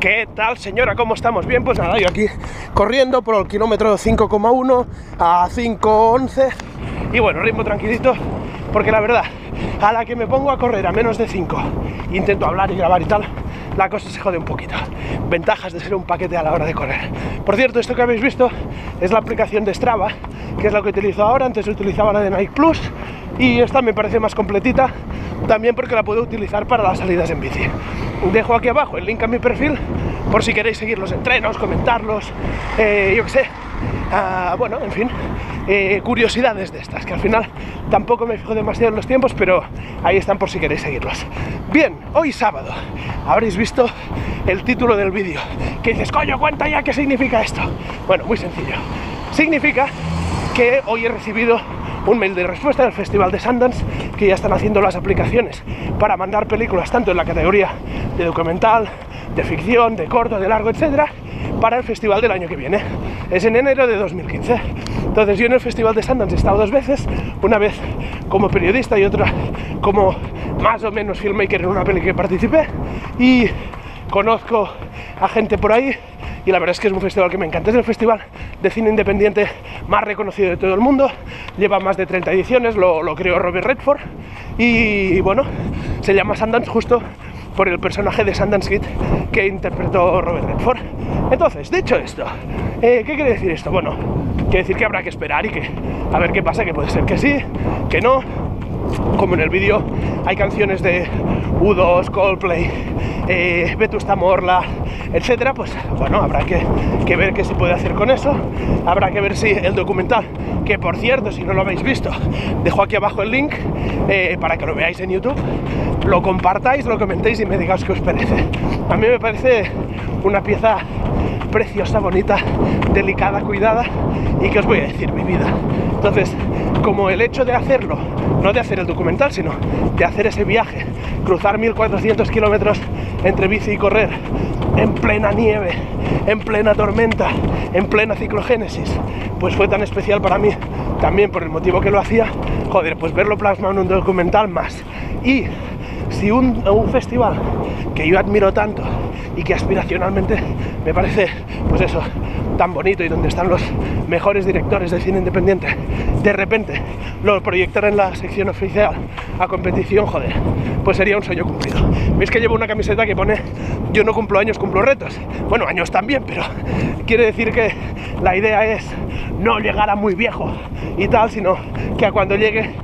¿Qué tal, señora? ¿Cómo estamos? Bien, pues nada, yo aquí corriendo por el kilómetro 5,1 a 5,11 y bueno, ritmo tranquilito, porque la verdad, a la que me pongo a correr a menos de 5, intento hablar y grabar y tal, la cosa se jode un poquito. Ventajas de ser un paquete a la hora de correr. Por cierto, esto que habéis visto es la aplicación de Strava, que es la que utilizo ahora. Antes utilizaba la de Nike Plus y esta me parece más completita, también porque la puedo utilizar para las salidas en bici. Dejo aquí abajo el link a mi perfil por si queréis seguir los entrenos, comentarlos, yo qué sé, bueno, en fin, curiosidades de estas, que al final tampoco me fijo demasiado en los tiempos, pero ahí están por si queréis seguirlos. Bien, hoy sábado, habréis visto el título del vídeo, que dices, coño, cuenta ya qué significa esto. Bueno, muy sencillo, significa que hoy he recibido un mail de respuesta del Festival de Sundance, que ya están haciendo las aplicaciones para mandar películas tanto en la categoría de documental, de ficción, de corto, de largo, etcétera, para el festival del año que viene. Es en enero de 2015. Entonces yo en el Festival de Sundance he estado dos veces, una vez como periodista y otra como más o menos filmmaker en una peli que participé, y conozco a gente por ahí. Y la verdad es que es un festival que me encanta. Es el festival de cine independiente más reconocido de todo el mundo. Lleva más de 30 ediciones, lo creó Robert Redford. Y bueno, se llama Sundance justo por el personaje de Sundance Kid que interpretó Robert Redford. Entonces, dicho esto, ¿qué quiere decir esto? Bueno, quiere decir que habrá que esperar y que a ver qué pasa, que puede ser que sí, que no. Como en el vídeo hay canciones de U2, Coldplay, Vetusta Morla, etcétera, pues bueno, habrá que ver qué se puede hacer con eso. Habrá que ver si el documental, que por cierto, si no lo habéis visto, dejo aquí abajo el link para que lo veáis en YouTube, lo compartáis, lo comentéis y me digáis qué os parece. A mí me parece una pieza preciosa, bonita, delicada, cuidada, y que os voy a decir, mi vida. Entonces, como el hecho de hacerlo, no de hacer el documental, sino de hacer ese viaje, cruzar 1400 kilómetros entre bici y correr, en plena nieve, en plena tormenta, en plena ciclogénesis, pues fue tan especial para mí, también por el motivo que lo hacía, joder, pues verlo plasmado en un documental más. Y si un festival que yo admiro tanto y que aspiracionalmente me parece, pues eso, tan bonito, y donde están los mejores directores de cine independiente, de repente lo proyectaran en la sección oficial a competición, joder, pues sería un sueño cumplido. Veis que llevo una camiseta que pone "yo no cumplo años, cumplo retos". Bueno, años también, pero quiere decir que la idea es no llegar a muy viejo y tal, sino que a cuando llegué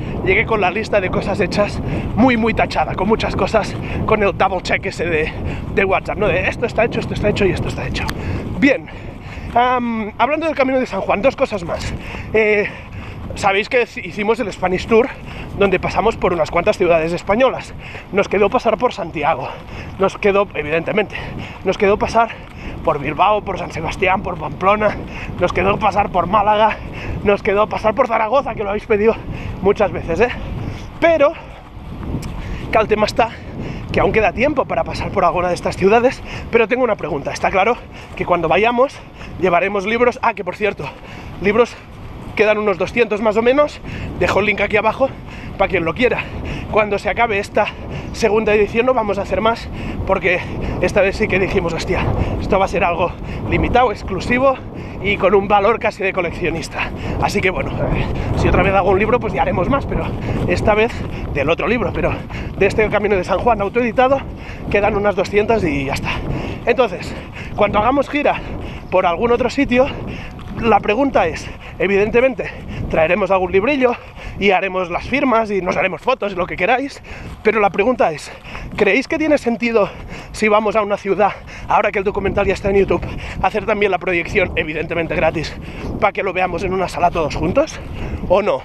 con la lista de cosas hechas muy muy tachada, con muchas cosas, con el double check ese de WhatsApp, ¿no? De esto está hecho y esto está hecho. Bien, hablando del Camino de San Juan, dos cosas más. Sabéis que hicimos el Spanish Tour, donde pasamos por unas cuantas ciudades españolas. Nos quedó pasar por Santiago, nos quedó, evidentemente, nos quedó pasar por Bilbao, por San Sebastián, por Pamplona, nos quedó pasar por Málaga, nos quedó pasar por Zaragoza, que lo habéis pedido muchas veces, ¿eh? Pero que el tema está que aún queda tiempo para pasar por alguna de estas ciudades, pero tengo una pregunta. Está claro que cuando vayamos llevaremos libros. Ah, que por cierto, libros quedan unos 200 más o menos, dejo el link aquí abajo para quien lo quiera. Cuando se acabe esta segunda edición no vamos a hacer más, porque esta vez sí que dijimos, hostia, esto va a ser algo limitado, exclusivo y con un valor casi de coleccionista. Así que bueno, si otra vez hago un libro, pues ya haremos más, pero esta vez del otro libro, pero de este Camino de San Juan autoeditado quedan unas 200 y ya está. Entonces, cuando hagamos gira por algún otro sitio, la pregunta es, evidentemente, traeremos algún librillo y haremos las firmas y nos haremos fotos, lo que queráis, pero la pregunta es, ¿creéis que tiene sentido, si vamos a una ciudad, ahora que el documental ya está en YouTube, hacer también la proyección, evidentemente gratis, para que lo veamos en una sala todos juntos? ¿O no?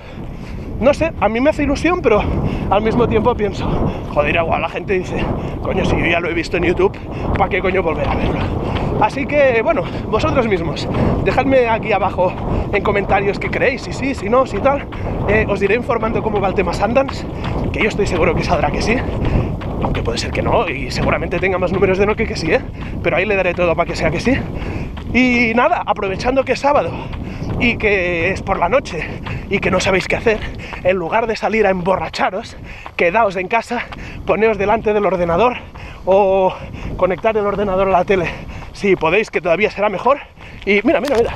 No sé, a mí me hace ilusión, pero al mismo tiempo pienso, joder, igual la gente dice, coño, si yo ya lo he visto en YouTube, ¿para qué coño volver a verlo? Así que, bueno, vosotros mismos, dejadme aquí abajo en comentarios qué creéis, si sí, si no, si tal. Os diré informando cómo va el tema Sundance, que yo estoy seguro que saldrá que sí, aunque puede ser que no, y seguramente tenga más números de no que sí, ¿eh? Pero ahí le daré todo para que sea que sí. Y nada, aprovechando que es sábado y que es por la noche y que no sabéis qué hacer, en lugar de salir a emborracharos, quedaos en casa, poneos delante del ordenador o conectar el ordenador a la tele si podéis, que todavía será mejor. Y mira, mira, mira,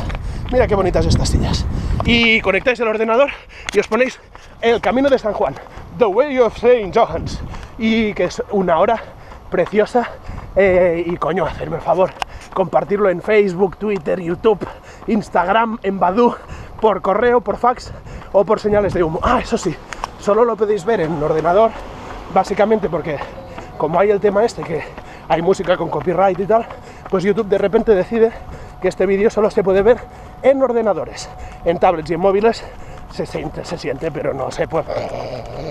mira qué bonitas estas sillas. Y conectáis el ordenador y os ponéis el Camino de San Juan, The Way of St. John's, y que es una hora preciosa. Y coño, hacerme el favor, compartirlo en Facebook, Twitter, YouTube, Instagram, en Badoo, por correo, por fax o por señales de humo. Ah, eso sí, solo lo podéis ver en un ordenador, básicamente porque como hay el tema este que hay música con copyright y tal, pues YouTube de repente decide que este vídeo solo se puede ver en ordenadores. En tablets y en móviles se siente, pero no se puede.